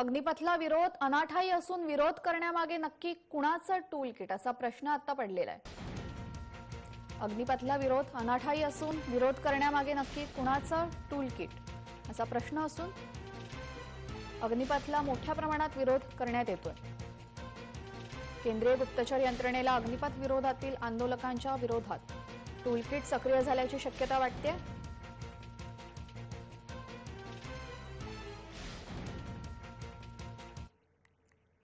अग्निपथला विरोध अनाठाई असून विरोध करण्यामागे नक्की कुणाचं टूल किट असा प्रश्न आता पडलेला आहे। अग्निपथला विरोध अनाठाई असून विरोध करण्यामागे नक्की कुणाचं टूल किट असा प्रश्न असून अग्निपथला मोठ्या प्रमाणात विरोध करण्यात येतोय। केंद्रीय गुप्तचर यंत्रणेला अग्निपथ विरोधातील आंदोलकांच्या विरोधात टूल किट सक्रिय झाल्याची शक्यता वाटते।